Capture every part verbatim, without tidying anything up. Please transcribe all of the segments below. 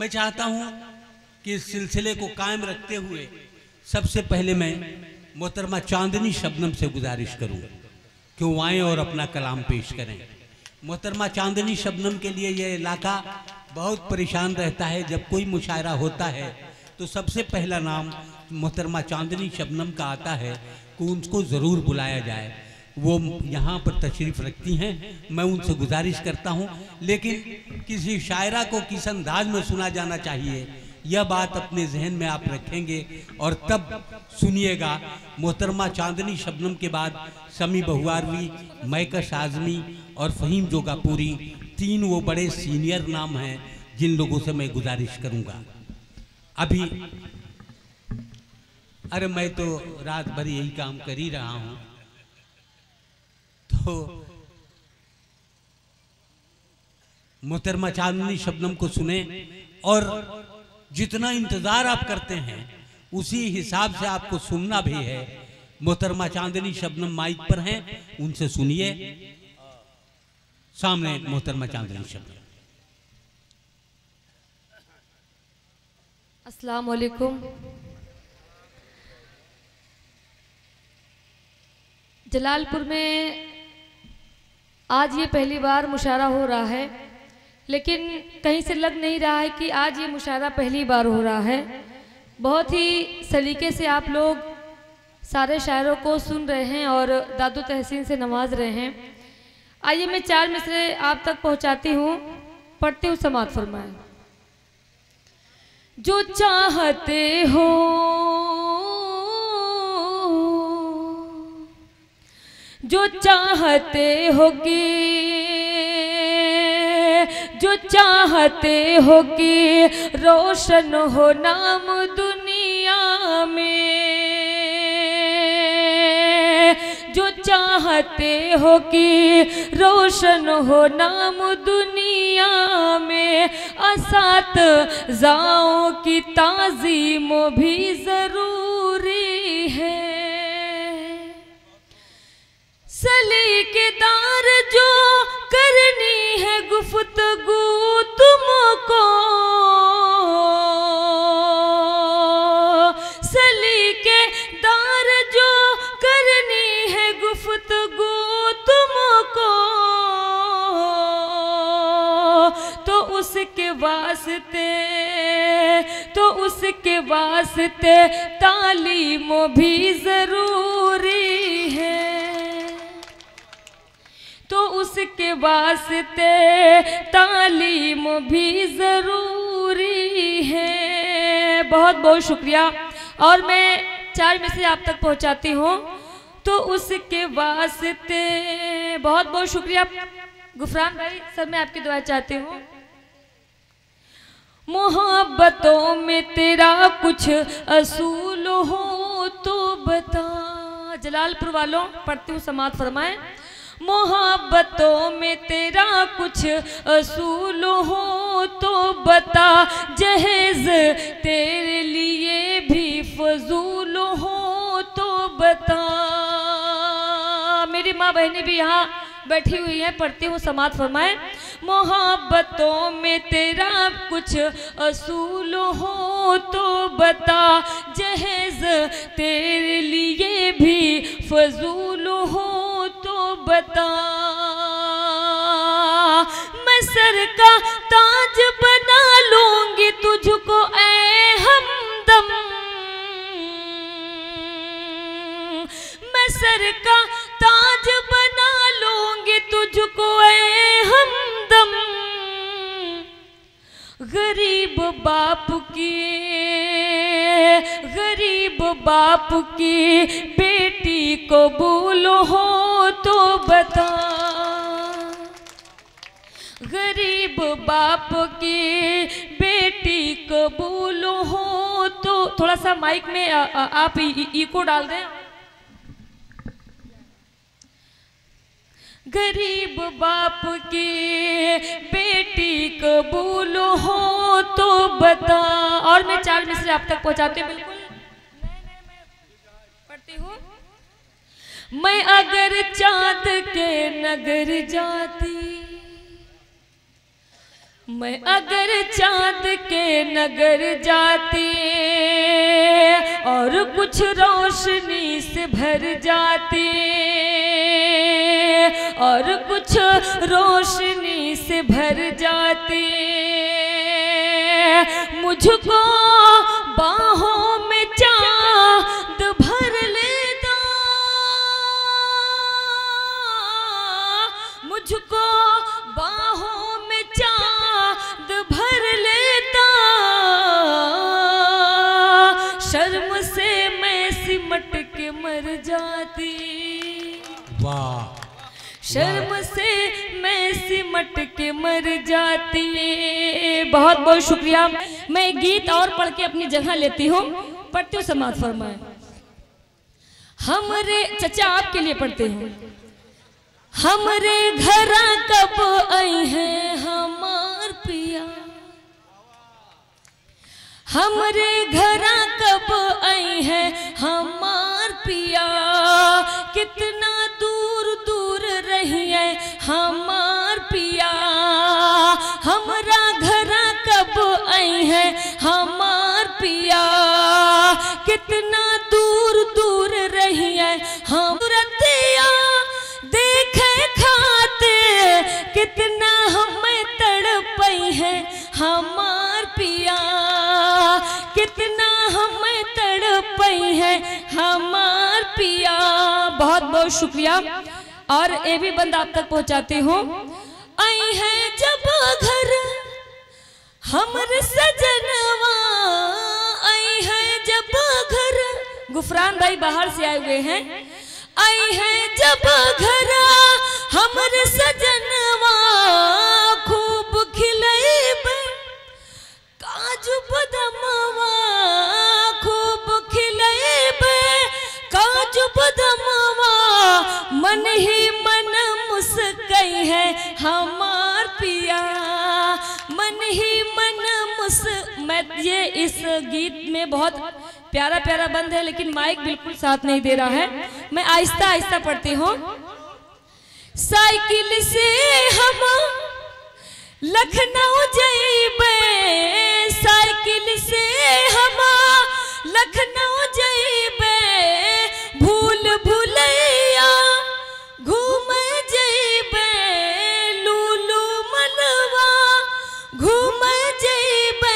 मैं चाहता हूं कि इस सिलसिले को कायम रखते हुए सबसे पहले मैं मोहतरमा चांदनी शबनम से गुजारिश करूं कि वो आएँ और अपना कलाम पेश करें। मोहतरमा चांदनी शबनम के लिए यह इलाका बहुत परेशान रहता है। जब कोई मुशायरा होता है तो सबसे पहला नाम मोहतरमा चांदनी शबनम का आता है कि उनको ज़रूर बुलाया जाए। वो यहाँ पर तशरीफ़ रखती हैं, मैं उनसे गुजारिश करता हूँ। लेकिन किसी शायरा को किस अंदाज में सुना जाना चाहिए, यह बात अपने जहन में आप रखेंगे और तब सुनिएगा। मोहतरमा चांदनी शबनम के बाद शमी बहुआरमी, माइकल शाज़मी और फहीम जोगापुरी, तीन वो बड़े सीनियर नाम हैं जिन लोगों से मैं गुजारिश करूँगा। अभी अरे मैं तो रात भर यही काम कर ही रहा हूँ, तो मोहतरमा चांदनी शबनम को सुने और जितना इंतजार आप करते हैं उसी हिसाब से आपको सुनना भी है। मोहतरमा चांदनी शबनम माइक पर हैं, उनसे सुनिए। सामने मोहतरमा चांदनी शबनम। अस्सलाम वालेकुम। जलालपुर में आज ये पहली बार मुशायरा हो रहा है, लेकिन कहीं से लग नहीं रहा है कि आज ये मुशायरा पहली बार हो रहा है। बहुत ही सलीके से आप लोग सारे शायरों को सुन रहे हैं और दादो तहसीन से नवाज रहे हैं। आइए मैं चार मिसरे आप तक पहुंचाती हूँ, पढ़ती हूँ, समाअत फरमाएं। जो चाहते हो जो चाहते होगे जो चाहते होगे रोशन हो नाम दुनिया में। जो चाहते होगे रोशन हो नाम दुनिया में। असात जाओ की ताज़ीम भी ज़रूरी है। सलीकेदार जो करनी है गुफ्तगू तुमको, सलीकेदार जो करनी है गुफ्तगू तुमको, तो उसके वास्ते तो उसके वास्ते तालीम भी ज़रूरी है। तो उसके वास्ते तालीम भी ज़रूरी है। बहुत बहुत शुक्रिया। और मैं चार मैसेज आप तक पहुंचाती हूं। तो उसके वास्ते बहुत बहुत शुक्रिया गुफरान भाई सर, मैं आपकी दुआ चाहती हूं। मोहब्बतों में तेरा कुछ असूल हो तो बता। जलालपुर वालों, पढ़ती हूँ, समाअत फरमाएं। मोहब्बतों में तेरा कुछ असूल हो तो बता, जहेज तेरे लिए भी फजूल हो तो बता। मेरी माँ बहनें भी यहाँ बैठी हुई हैं, पढ़ती हूँ, समाअत फरमाएं। मोहब्बतों में तेरा कुछ असूल हो तो बता, जहेज तेरे लिए भी फजूल हो बता। मैं सर का ताज बना लूंगी तुझको ऐ हमदम, मैं सर का ताज बना लूंगी तुझको ऐ हमदम। गरीब बाप की गरीब बाप की बेटी कबूल हो तो बता, गरीब बाप की बेटी कबूल हो तो। थोड़ा सा माइक में आ, आ, आप इको डाल दें। गरीब बाप की बेटी कबूल हो तो बता। और मैं चार मिसरे आप तक पहुंचाती हूँ, बिल्कुल पढ़ती हूँ। मैं अगर चाँद के नगर जाती, मैं अगर चांद के नगर जाती और कुछ रोशनी से भर जाती और कुछ रोशनी से भर जाती, मुझको बाहों में चांद भर ले दो, मुझको बाहों में चांद भर लेता, शर्म से मैं सिमट के मर जाती। वाह, शर्म से मैं सिमट के मर जाती। बहुत बहुत शुक्रिया। मैं गीत और पढ़ के अपनी जगह लेती हूँ। पढ़ती हूँ, समाज फरमाए। हमरे चचा आपके लिए पढ़ते हैं। हमरे घर कब आई हैं हमार पिया, हमरे घर कब आई हैं हमार पिया, कितना दूर दूर रही है हमार पिया, हमरा घर कब आई हैं हमार पिया, कितना दूर दूर रही है हम रतिया, देखे खाते कितना हमें तड़पई है हमार पिया, कितना हमें तड़पई है हमार पिया। बहुत बहुत शुक्रिया। और ये भी बंद आप तक पहुंचाती हूँ। आई है जब घर हमर सजनवा, आई है जब घर, गुफरान भाई बाहर से आए हुए हैं। आई है जब घर हमर सजनवा, खूब खिलैब काजू बदामवा, खूब खिलैब काजू बदामवा, मन ही मन मुस्कई है हमार पिया, मन ही मन मुस्क। मैं ये इस गीत में बहुत प्यारा प्यारा बंद है, लेकिन माइक बिल्कुल साथ नहीं दे रहा है। मैं आहिस्ता आहिस्ता पढ़ती हूँ। साइकिल से हम लखनऊ जाइबे, साइकिल से हम लखनऊ जाइबे, भूल भुलैया घूम जाइबे, लूलू मलवा घूम जाइबे,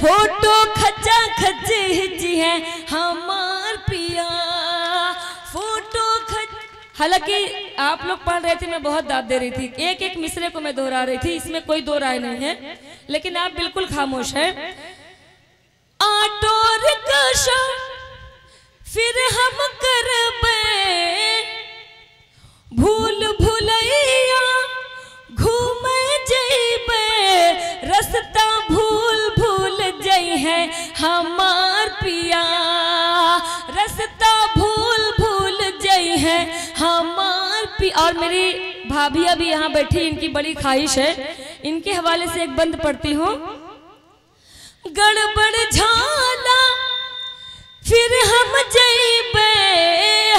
फोटो खचा खच जी है हमार पिया, फोटो खच। हालांकि आप लोग पढ़ रहे थे, मैं बहुत दाद दे रही थी, एक एक मिसरे को मैं दोहरा रही थी, इसमें कोई दो राय नहीं है, लेकिन आप बिल्कुल खामोश हैं। ऑटो रिक्शा फिर हम करबे, भूल भुलैया घूम जाइबे, रास्ता भूल भूल जाई है हमार पिया, रास्ता भूल भूल जाई है हमार पिया। और मेरी भाभी अभी यहाँ बैठी, इनकी बड़ी ख्वाहिश है, इनके हवाले से एक बंद पढ़ती हूँ। गड़बड़ झाला फिर हम जाइबे,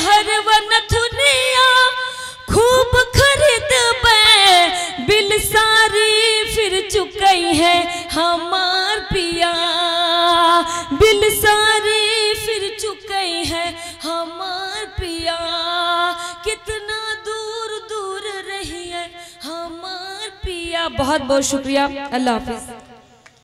हरवन थुनिया खूब खरीदबे, बिल सारी फिर चुकाई है हमार पिया, बिल सारी फिर चुकाई है हमार पिया, कितना दूर दूर रही है हमार पिया। बहुत बहुत शुक्रिया। अल्लाह हाफिज।